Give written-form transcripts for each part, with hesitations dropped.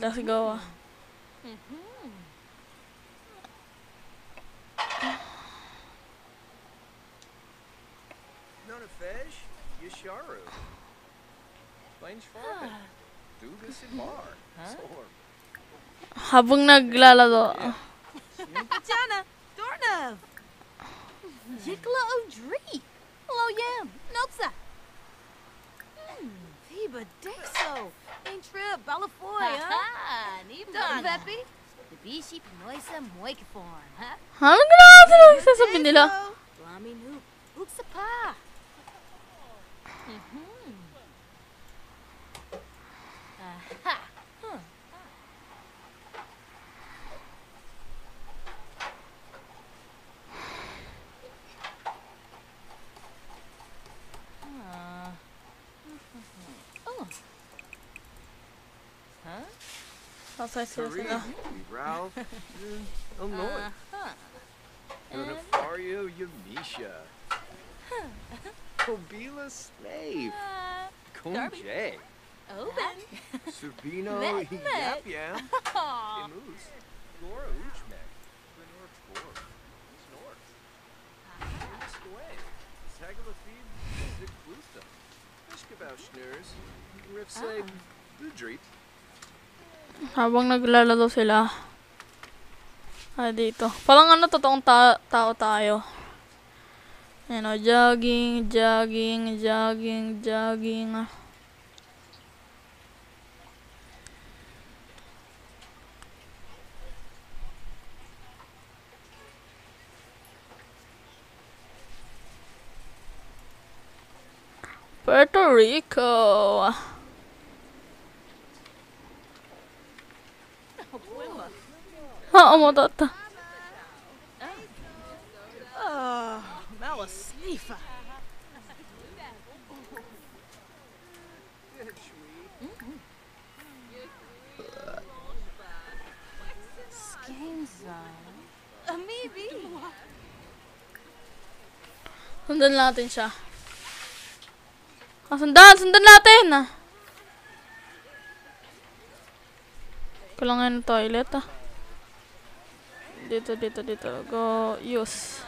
let's go. Nonafesh, Yisharu. Plains Farben. Do this in bar. Storm. Habang naglalaro. Jana, Dornav. Jikla O'Dree. Hello, Yam. Nopsa. Viva Dexo. Ain't trip, Balafoy, huh? Don Pepe. The Bishi Pinoisa Moikiform, huh? Ang grabe lang sasabihin nila. Lamin hoop. Hoopsa pa. Aha. Ralph, Illinois. Notafario Yamisha. Kobila Slave. Conjay. Oban. Subino Yapyam. Imus. Laura Uchmek. Lenore Tor. Snort. Squay. Sagalafid. Ziklusta. Fishkabau Schneers. Ripsay. Budreep. Habang naglalaro sila. Ah, dito. Parang ano, totoong tao tayo. Ayan o, jogging, jogging, jogging, jogging. Puerto Rico. Oh, Modata. Oh, Malasnifa. Skenza. Amibi. Sundan natin siya. Sundan natin. Kulangan ng toilet, ah. Dito. Go use.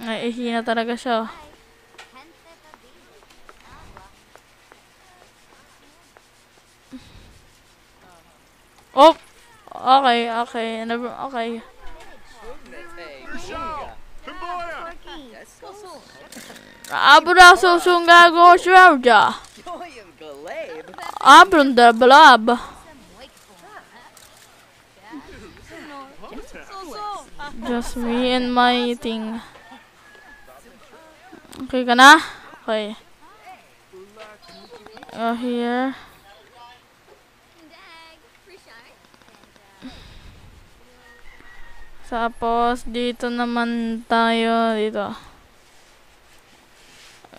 Ay, ihi na talaga siya. Oh! Okay. Okay. Abraço sungago shravja. Abrunda blab. Just me and my thing. Okay ka na? Okay. Go here. Tapos dito naman tayo dito.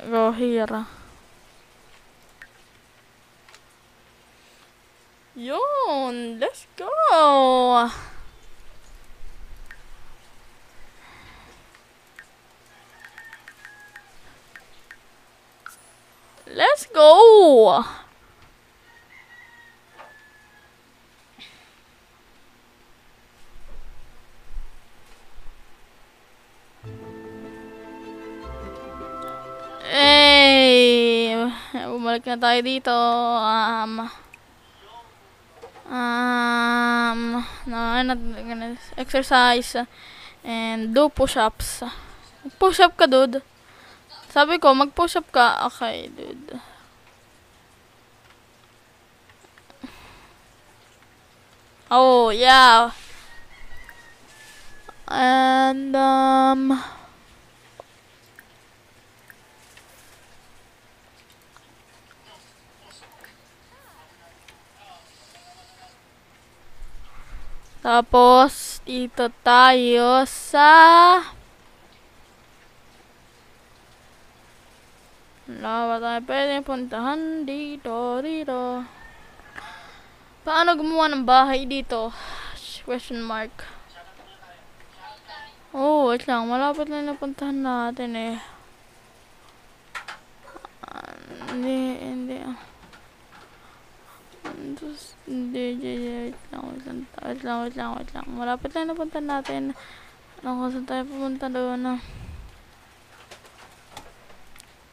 Go here. Yun, let's go. Let's go. Bumalik na tayo dito. Gonna exercise and do push-ups. Push-up ka, dude. Sabi ko, mag-push-up ka. Okay, dude. Oh, yeah. And, tapos, dito tayo sa wala tayo pwede puntahan dito. Paano gumawa ng bahay dito? Question mark. Oo, wait lang. Malapit na napuntahan natin eh. Hindi. Wait lang. Malapit na napuntahan natin. Naku, saan tayo pumunta doon na?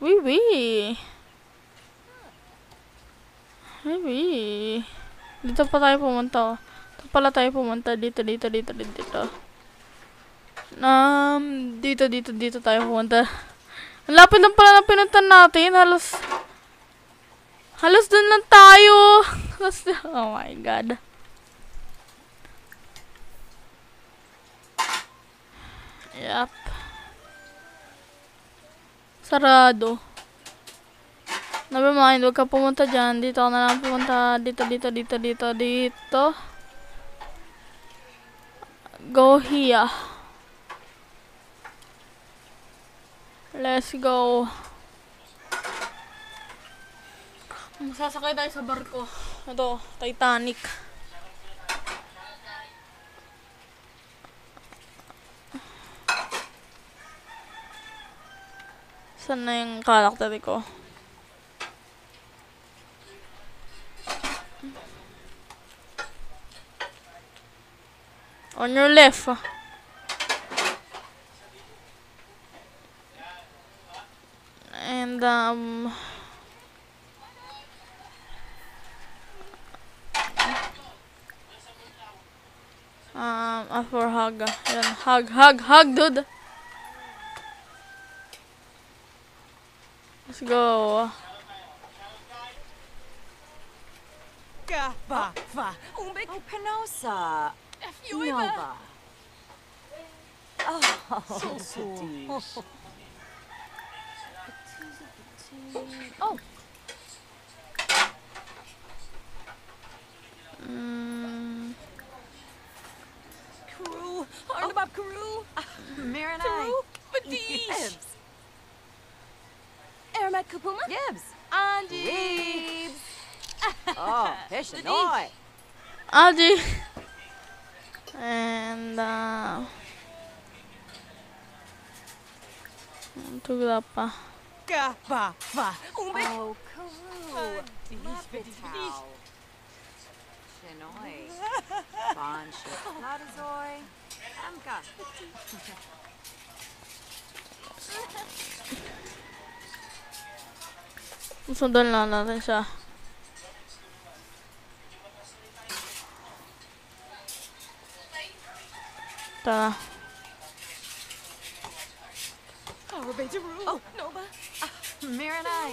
Wee! Dito pa tayo pumunta. Dito pala tayo pumunta. Dito. Dito tayo pumunta. Ang lapit lang pala na pinuntan natin. Halos dun lang tayo. Oh my god. Yup. Sarado. Never mind, huwag ka pumunta dyan. Dito ako na lang pumunta. Dito. Go here. Let's go. Masasakay tayo sa barko. Ito, Titanic. Saan na yung character ko? On your left. And for hug. Yan. Hug, dude. Let's go. Gabava, umbek penosa, nova. Oh, so dish. Oh. Crew, Arnabab crew, Marinai, Badish. Aramat Kupuma? Gibbs. Andy. Oh, here's the noy. Andy. And, Tuglapa. Gapa. Oh, Karoo. Dish. Shinoy. Banship. Latazoy. Amka. Sundan lang natin siya. Tara. Oh, Nova. Marinai.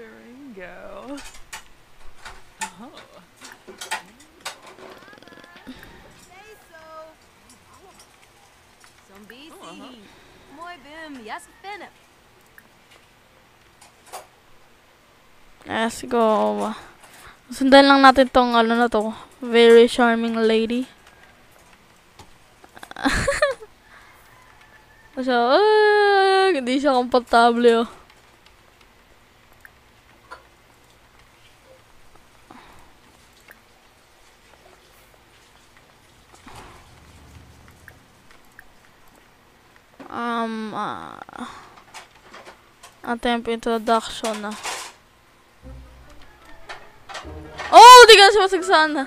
Ringo. Oh. Say so. Zombies. Muy bien, yes, Philip. Let's go. Sundan lang natin tong ano na to. Very charming lady. Kasi, hindi siya komportable. Attempt introduction na. Oh, di ka na siya masagsaan na.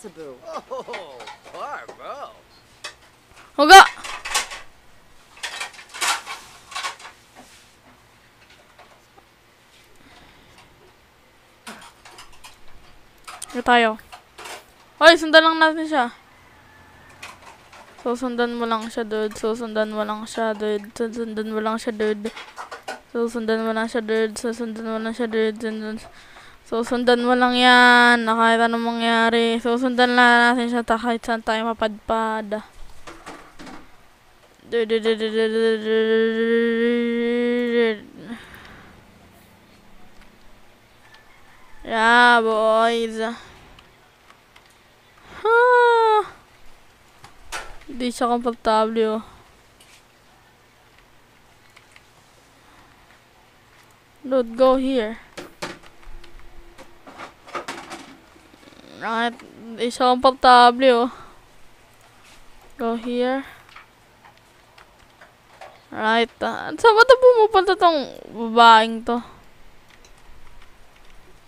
taboo. Oh, bravo. Oh god. Ito tayo. Hoy, sundan lang natin siya. Susundan mo lang yan. Kahit anong mangyari. Susundan lang natin siya kahit saan tayo mapadpad. Yeah, boys. Hindi siya komportable. Don't go here. Right, it's comfortable. Go here. Right. Saan ba ito pumupunta tong babaeng to?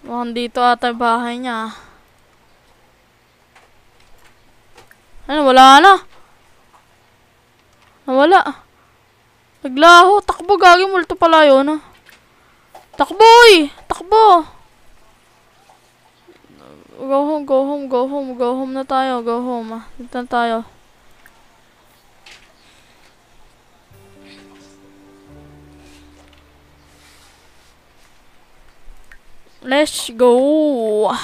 Mukhang dito ata yung bahay niya. Ano, wala na. Nawala. Naglaho. Takbo, gagi. Multo pala yun. Takboy! Takbo! Go home, go home, go home, go home na tayo, go home. Dito na tayo. Let's go.